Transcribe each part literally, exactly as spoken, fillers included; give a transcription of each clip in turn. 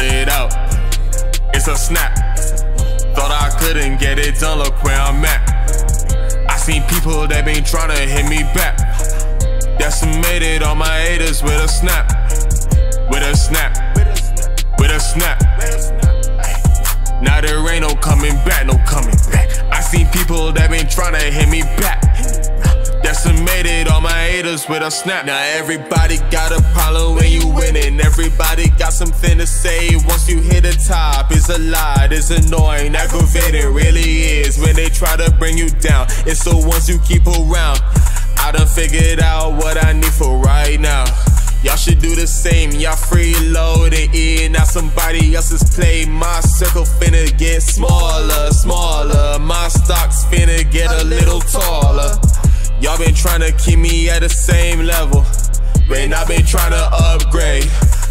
It out. It's a snap. Thought I couldn't get it done, look where I'm at. I seen people that been tryna hit me back. Decimated all my haters with a snap. With a snap. With a snap. Now there ain't no coming back, no coming back. I seen people that been tryna hit me back. Decimated all my haters with a snap. Now everybody got a problem when you winning. Everybody got something to say. Once you hit the top, it's a lot, it's annoying, aggravating, really is. When they try to bring you down, it's the ones you keep around. I done figured out what I need for right now. Y'all should do the same, y'all freeloading in out somebody else's play. My circle finna get smaller, smaller. My stock's finna get a little taller. Y'all been tryna keep me at the same level, when I've been tryna upgrade.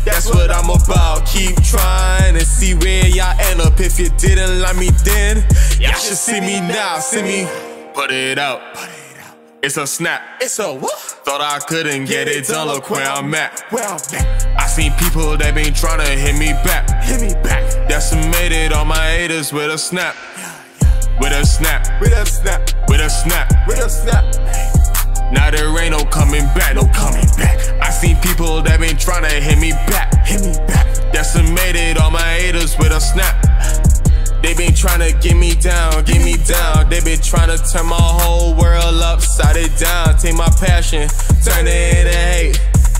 That's what I'm about, keep trying and see where y'all end up. If you didn't like me then, y'all should see me now, see me. Put it out, it's a snap. It's a what? Thought I couldn't get it done, look where I'm at. I seen people that been tryna hit me back. Decimated all my haters with a snap. With a snap, with a snap, with a snap, with a snap. Now there ain't no coming back, no coming back. I seen people that been tryna hit me back, hit me back. Decimated all my haters with a snap. They been tryna get me down, get me down. They been tryna turn my whole world upside it down. Take my passion, turn it into hate.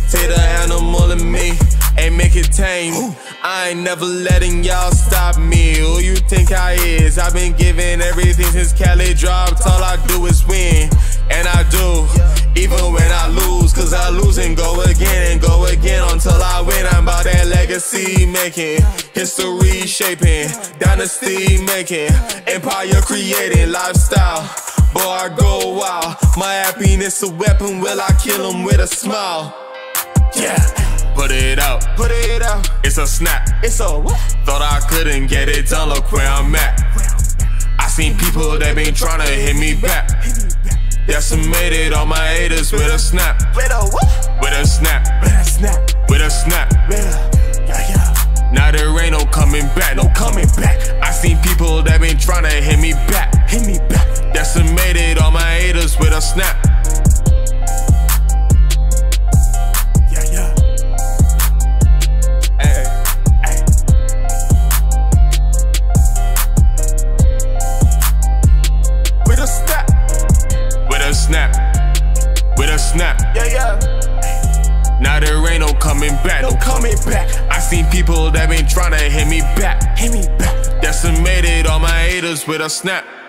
Take the animal in me and make it tame. I ain't never letting y'all stop me. Who you think I is? I've been giving everything since Cali dropped. All I do is win, and I do. Even when I lose, cause I lose and go again and go again until I win. I'm about that legacy making, history shaping, dynasty making, empire creating, lifestyle. Boy, I go wild. My happiness a weapon, will I kill him with a smile? Yeah. Put it out, put it out. It's a snap. It's a what? Thought I couldn't get it done, look where I'm at. I seen people that been tryna hit me back. Decimated all my haters with a snap. With a what? With a snap. With a snap. With a snap. Now there ain't no coming back, no coming back. I seen people that been tryna hit me back. Hit me back. Decimated all my haters with a snap. Snap. Yeah, yeah. Now there ain't no coming back, no coming back. I seen people that been tryna hit me back, hit me back. Decimated all my haters with a snap.